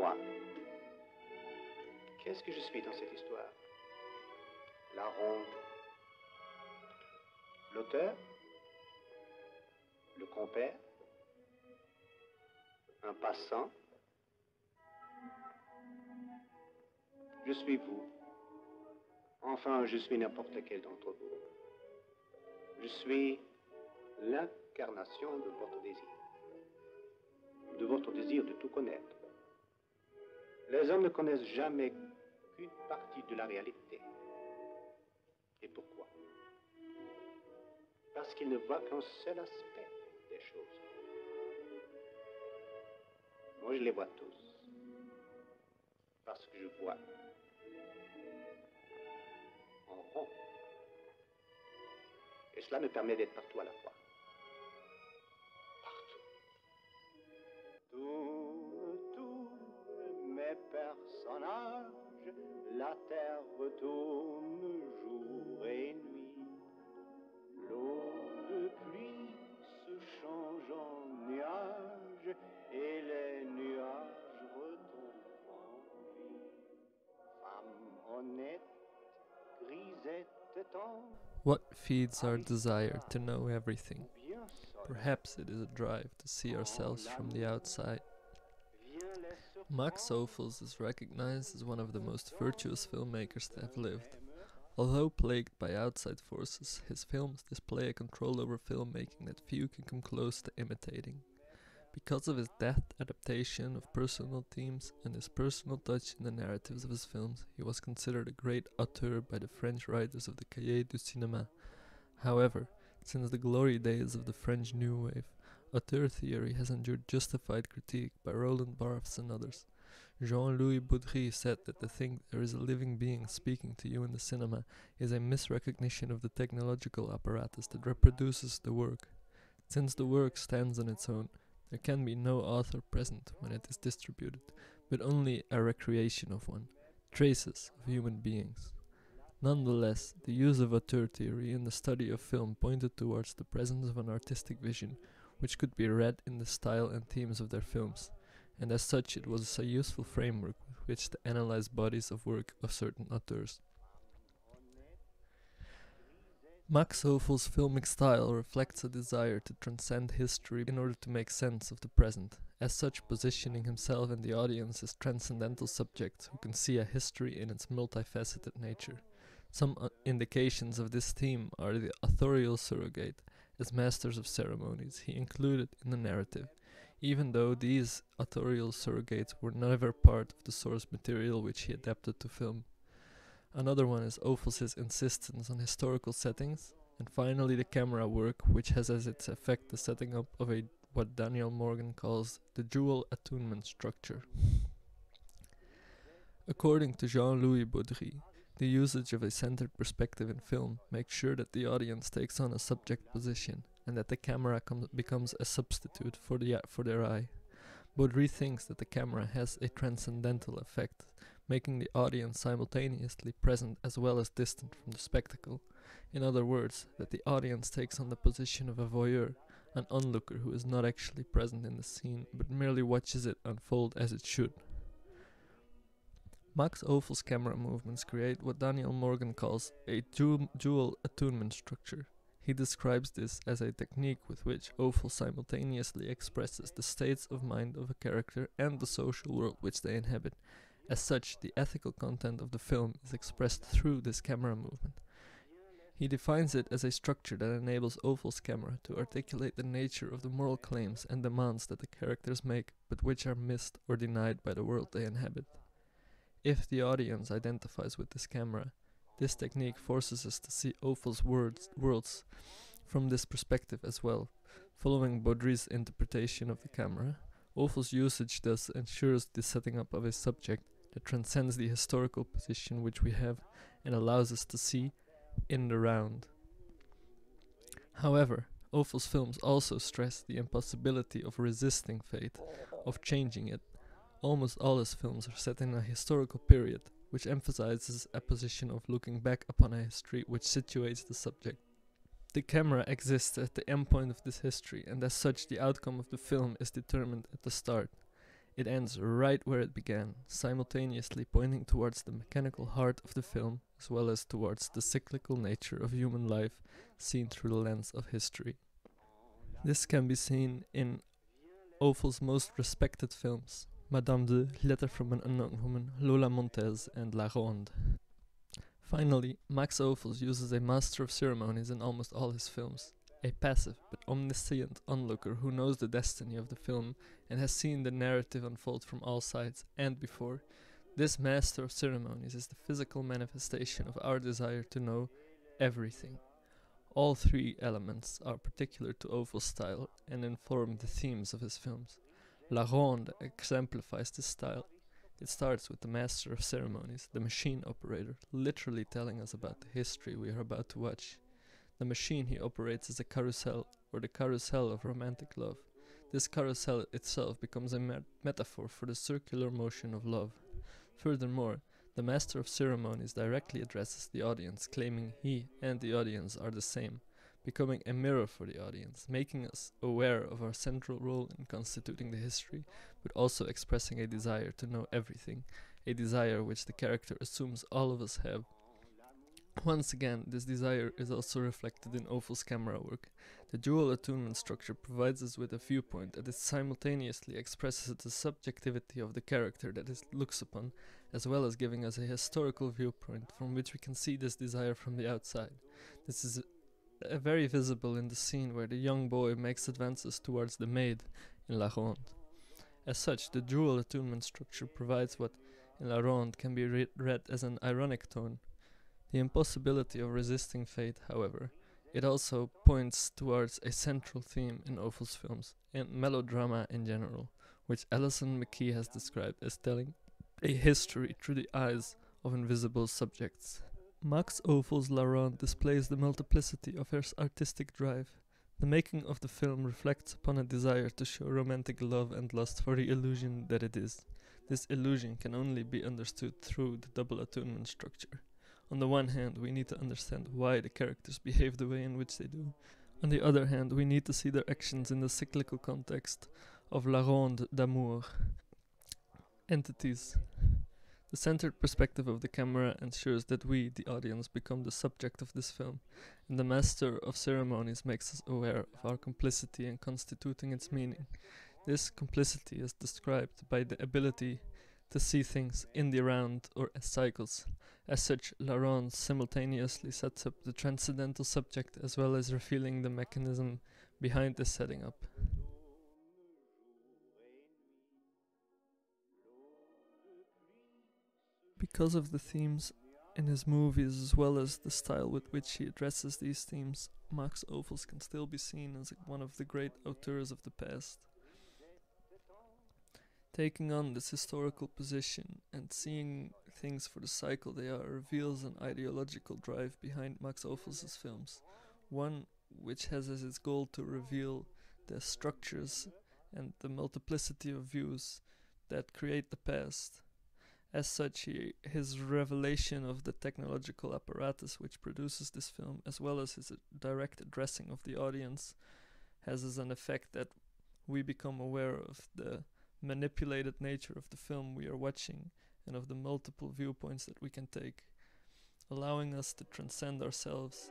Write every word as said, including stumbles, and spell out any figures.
moi. Qu'est-ce que je suis dans cette histoire? La Ronde. L'auteur? Le compère? Un passant? Je suis vous. Enfin, je suis n'importe quel d'entre vous. Je suis l'incarnation de votre désir. De votre désir de tout connaître. Les hommes ne connaissent jamais qu'une partie de la réalité. Et pourquoi? Parce qu'ils ne voient qu'un seul aspect des choses. Moi, je les vois tous. Parce que je vois. En rond. Et cela me permet d'être partout à la fois. Partout. Tourne, tourne, mes personnages, la terre retourne jour et nuit. L'eau de pluie se change en nuages et les nuages retombent en vie. Femme honnête, grisette. What feeds our desire to know everything? Perhaps it is a drive to see ourselves from the outside. Max Ophuls is recognized as one of the most virtuous filmmakers to have lived. Although plagued by outside forces, his films display a control over filmmaking that few can come close to imitating. Because of his deft adaptation of personal themes and his personal touch in the narratives of his films, he was considered a great auteur by the French writers of the Cahiers du Cinéma. However, since the glory days of the French New Wave, auteur theory has endured justified critique by Roland Barthes and others. Jean-Louis Baudry said that to think there is a living being speaking to you in the cinema is a misrecognition of the technological apparatus that reproduces the work. Since the work stands on its own, there can be no author present when it is distributed, but only a recreation of one, traces of human beings. Nonetheless, the use of auteur theory in the study of film pointed towards the presence of an artistic vision, which could be read in the style and themes of their films, and as such it was a useful framework with which to analyze bodies of work of certain auteurs. Max Ophuls' filmic style reflects a desire to transcend history in order to make sense of the present, as such positioning himself and the audience as transcendental subjects who can see a history in its multifaceted nature. Some uh, indications of this theme are the authorial surrogate as masters of ceremonies he included in the narrative, even though these authorial surrogates were never part of the source material which he adapted to film. Another one is Ophuls' insistence on historical settings, and finally the camera work, which has as its effect the setting up of a what Daniel Morgan calls the dual attunement structure. According to Jean-Louis Baudry, the usage of a centered perspective in film makes sure that the audience takes on a subject position, and that the camera com becomes a substitute for, the, for their eye. Baudry thinks that the camera has a transcendental effect, making the audience simultaneously present as well as distant from the spectacle. In other words, that the audience takes on the position of a voyeur, an onlooker who is not actually present in the scene, but merely watches it unfold as it should. Max Ophuls' camera movements create what Daniel Morgan calls a du dual attunement structure. He describes this as a technique with which Ophuls simultaneously expresses the states of mind of a character and the social world which they inhabit. As such, the ethical content of the film is expressed through this camera movement. He defines it as a structure that enables Ophuls' camera to articulate the nature of the moral claims and demands that the characters make, but which are missed or denied by the world they inhabit. If the audience identifies with this camera, this technique forces us to see Ophuls' words, worlds from this perspective as well, following Baudry's interpretation of the camera. Ophuls' usage thus ensures the setting up of a subject that transcends the historical position which we have and allows us to see in the round. However, Ophuls' films also stress the impossibility of resisting fate, of changing it. Almost all his films are set in a historical period, which emphasizes a position of looking back upon a history which situates the subject. The camera exists at the endpoint of this history, and as such the outcome of the film is determined at the start. It ends right where it began, simultaneously pointing towards the mechanical heart of the film, as well as towards the cyclical nature of human life seen through the lens of history. This can be seen in Ophuls' most respected films, Madame de, Letter from an Unknown Woman, Lola Montez and La Ronde. Finally, Max Ophuls uses a master of ceremonies in almost all his films, a passive but omniscient onlooker who knows the destiny of the film and has seen the narrative unfold from all sides and before. This master of ceremonies is the physical manifestation of our desire to know everything. All three elements are particular to Ophuls' style and inform the themes of his films. La Ronde exemplifies this style. It starts with the master of ceremonies, the machine operator, literally telling us about the history we are about to watch. The machine he operates is a carousel, or the carousel of romantic love. This carousel itself becomes a met metaphor for the circular motion of love. Furthermore, the master of ceremonies directly addresses the audience, claiming he and the audience are the same, becoming a mirror for the audience, making us aware of our central role in constituting the history, but also expressing a desire to know everything, a desire which the character assumes all of us have. Once again, this desire is also reflected in Ophuls' camera work. The dual attunement structure provides us with a viewpoint that simultaneously expresses the subjectivity of the character that it looks upon, as well as giving us a historical viewpoint from which we can see this desire from the outside. This is uh, very visible in the scene where the young boy makes advances towards the maid in La Ronde. As such, the dual attunement structure provides what in La Ronde can be re read as an ironic tone. The impossibility of resisting fate, however, it also points towards a central theme in Ophuls' films, and melodrama in general, which Alison McKee has described as telling a history through the eyes of invisible subjects. Max Ophuls' La Ronde displays the multiplicity of her artistic drive. The making of the film reflects upon a desire to show romantic love and lust for the illusion that it is. This illusion can only be understood through the double attunement structure. On the one hand, we need to understand why the characters behave the way in which they do. On the other hand, we need to see their actions in the cyclical context of La Ronde d'amour entities. The centered perspective of the camera ensures that we, the audience, become the subject of this film, and the master of ceremonies makes us aware of our complicity in constituting its meaning. This complicity is described by the ability to see things in the round or as cycles. As such, La Ronde simultaneously sets up the transcendental subject as well as revealing the mechanism behind the setting up. Because of the themes in his movies as well as the style with which he addresses these themes, Max Ophuls can still be seen as one of the great auteurs of the past. Taking on this historical position and seeing things for the cycle they are reveals an ideological drive behind Max Ophuls' films, one which has as its goal to reveal the structures and the multiplicity of views that create the past. As such, he, his revelation of the technological apparatus which produces this film, as well as his uh, direct addressing of the audience, has as an effect that we become aware of the manipulated nature of the film we are watching and of the multiple viewpoints that we can take, allowing us to transcend ourselves.